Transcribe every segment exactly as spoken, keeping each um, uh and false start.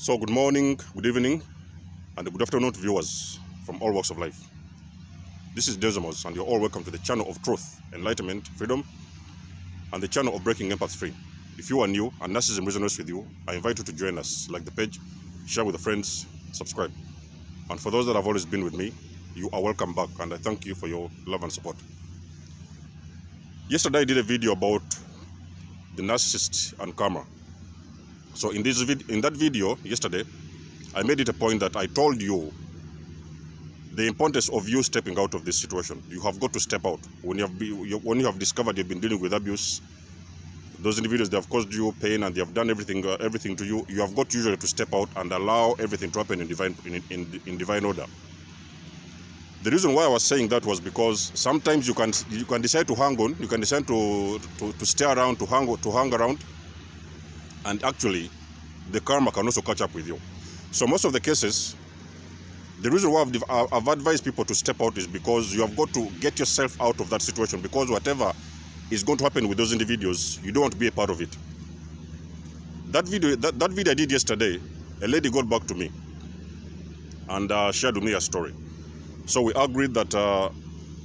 So good morning, good evening, and good afternoon to viewers from all walks of life. This is Denzo Mos, and you're all welcome to the channel of truth, enlightenment, freedom, and the channel of breaking empaths free. If you are new and narcissism resonates with you, I invite you to join us, like the page, share with your friends, subscribe. And for those that have always been with me, you are welcome back, and I thank you for your love and support. Yesterday I did a video about the narcissist and karma. So in this vid in that video yesterday, I made it a point that I told you the importance of you stepping out of this situation. You have got to step out. When you have, be, you, when you have discovered you've been dealing with abuse, those individuals, they have caused you pain and they have done everything uh, everything to you. You have got usually to step out and allow everything to happen in divine in, in, in divine order. The reason why I was saying that was because sometimes you can you can decide to hang on, you can decide to to, to stay around, to hang to hang around. And actually, the karma can also catch up with you. So most of the cases, the reason why I've, I've advised people to step out is because you have got to get yourself out of that situation, because whatever is going to happen with those individuals, you don't want to be a part of it. That video, that, that video I did yesterday, a lady got back to me and uh, shared with me her story. So we agreed that uh,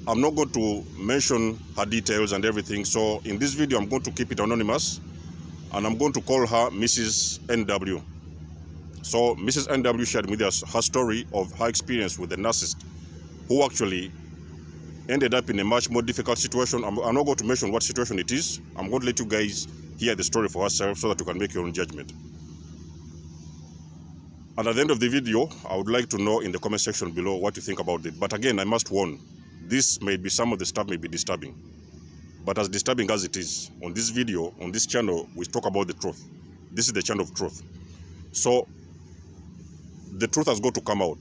I'm not going to mention her details and everything. So in this video, I'm going to keep it anonymous. And I'm going to call her Missus N W So Missus N W shared with us her story of her experience with a narcissist who actually ended up in a much more difficult situation. I'm, I'm not going to mention what situation it is. I'm going to let you guys hear the story for herself so that you can make your own judgment. And at the end of the video, I would like to know in the comment section below what you think about it. But again, I must warn, this may be, some of the stuff may be disturbing. But as disturbing as it is, on this video, on this channel, we talk about the truth. This is the channel of truth. So, the truth has got to come out.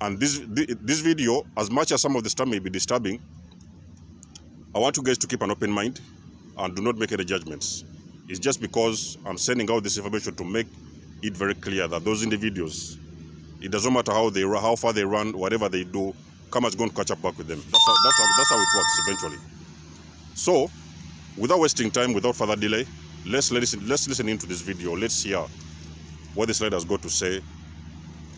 And this this video, as much as some of the stuff may be disturbing, I want you guys to keep an open mind and do not make any judgments. It's just because I'm sending out this information to make it very clear that those individuals, it doesn't matter how they how far they run, whatever they do, karma is going to catch up back with them. That's how, that's how, that's how it works eventually. So, without wasting time, without further delay, let's listen, let's listen into this video. Let's hear what this lady has got to say.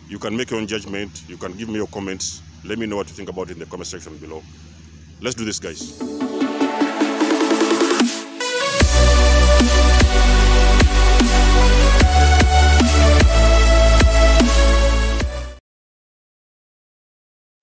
You can make your own judgment. You can give me your comments. Let me know what you think about it in the comment section below. Let's do this, guys.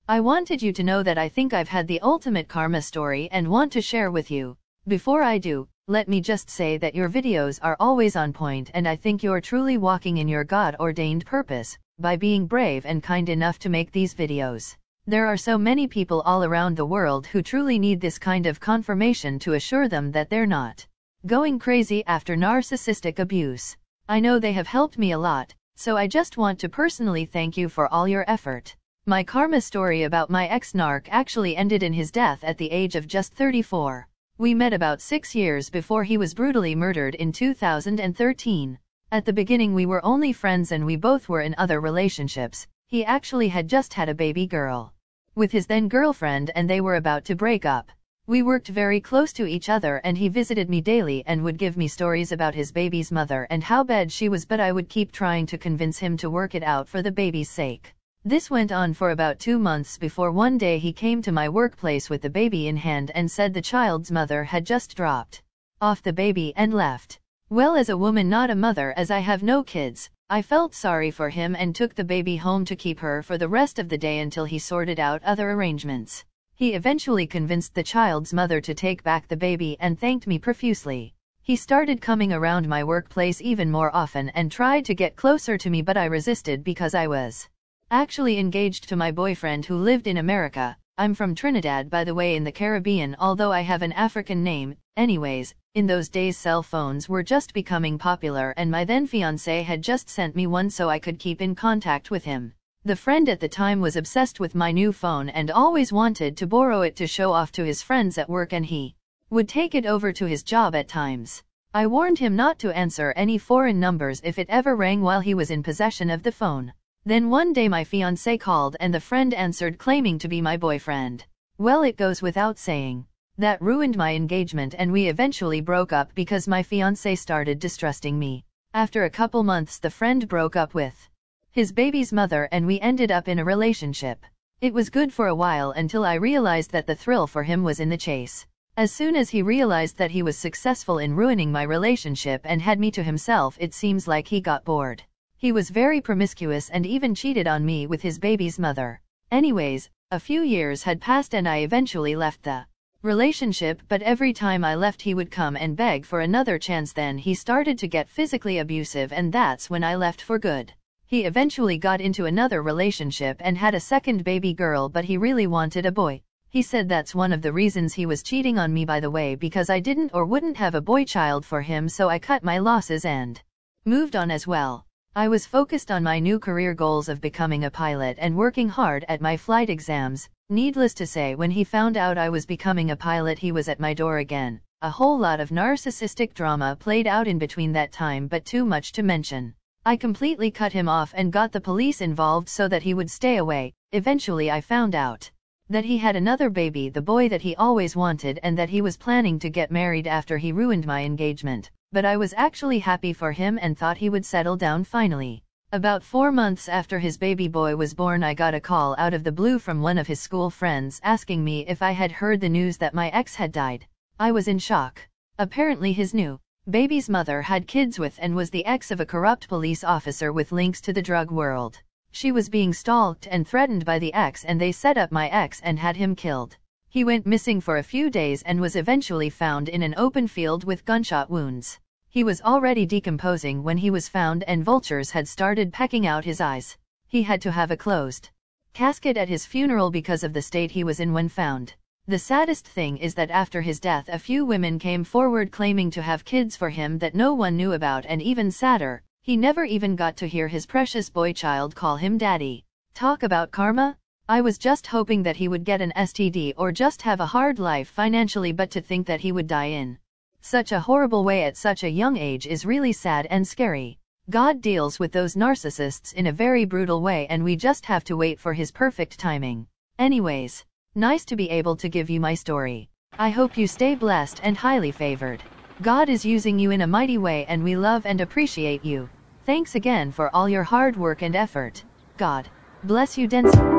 I wanted you to know that I think I've had the ultimate karma story and want to share with you. Before I do, let me just say that your videos are always on point, and I think you're truly walking in your God-ordained purpose by being brave and kind enough to make these videos. There are so many people all around the world who truly need this kind of confirmation to assure them that they're not going crazy after narcissistic abuse. I know they have helped me a lot, so I just want to personally thank you for all your effort. My karma story about my ex-narc actually ended in his death at the age of just thirty-four. We met about six years before he was brutally murdered in two thousand thirteen. At the beginning we were only friends and we both were in other relationships. He actually had just had a baby girl with his then girlfriend and they were about to break up. We worked very close to each other and he visited me daily and would give me stories about his baby's mother and how bad she was, but I would keep trying to convince him to work it out for the baby's sake. This went on for about two months before one day he came to my workplace with the baby in hand and said the child's mother had just dropped off the baby and left. Well, as a woman, not a mother, as I have no kids, I felt sorry for him and took the baby home to keep her for the rest of the day until he sorted out other arrangements. He eventually convinced the child's mother to take back the baby and thanked me profusely. He started coming around my workplace even more often and tried to get closer to me, but I resisted because I was actually engaged to my boyfriend who lived in America. I'm from Trinidad, by the way, in the Caribbean, although I have an African name. Anyways, in those days cell phones were just becoming popular and my then fiancé had just sent me one so I could keep in contact with him. The friend at the time was obsessed with my new phone and always wanted to borrow it to show off to his friends at work, and he would take it over to his job at times. I warned him not to answer any foreign numbers if it ever rang while he was in possession of the phone. Then one day my fiancé called and the friend answered, claiming to be my boyfriend. Well, it goes without saying. That ruined my engagement and we eventually broke up because my fiancé started distrusting me. After a couple months the friend broke up with his baby's mother and we ended up in a relationship. It was good for a while until I realized that the thrill for him was in the chase. As soon as he realized that he was successful in ruining my relationship and had me to himself, it seems like he got bored. He was very promiscuous and even cheated on me with his baby's mother. Anyways, a few years had passed and I eventually left the relationship, but every time I left he would come and beg for another chance. Then he started to get physically abusive and that's when I left for good. He eventually got into another relationship and had a second baby girl, but he really wanted a boy. He said that's one of the reasons he was cheating on me, by the way, because I didn't or wouldn't have a boy child for him, so I cut my losses and moved on as well. I was focused on my new career goals of becoming a pilot and working hard at my flight exams. Needless to say, when he found out I was becoming a pilot, he was at my door again. A whole lot of narcissistic drama played out in between that time, but too much to mention. I completely cut him off and got the police involved so that he would stay away. Eventually I found out that he had another baby, the boy that he always wanted, and that he was planning to get married after he ruined my engagement. But I was actually happy for him and thought he would settle down finally. About four months after his baby boy was born, I got a call out of the blue from one of his school friends asking me if I had heard the news that my ex had died. I was in shock. Apparently his new baby's mother had kids with and was the ex of a corrupt police officer with links to the drug world. She was being stalked and threatened by the ex, and they set up my ex and had him killed. He went missing for a few days and was eventually found in an open field with gunshot wounds. He was already decomposing when he was found, and vultures had started pecking out his eyes. He had to have a closed casket at his funeral because of the state he was in when found. The saddest thing is that after his death, a few women came forward claiming to have kids for him that no one knew about, and even sadder, he never even got to hear his precious boy child call him daddy. Talk about karma? I was just hoping that he would get an S T D or just have a hard life financially, but to think that he would die in such a horrible way at such a young age is really sad and scary. God deals with those narcissists in a very brutal way, and we just have to wait for his perfect timing. Anyways, nice to be able to give you my story. I hope you stay blessed and highly favored. God is using you in a mighty way, and we love and appreciate you. Thanks again for all your hard work and effort. God bless you, Denzo.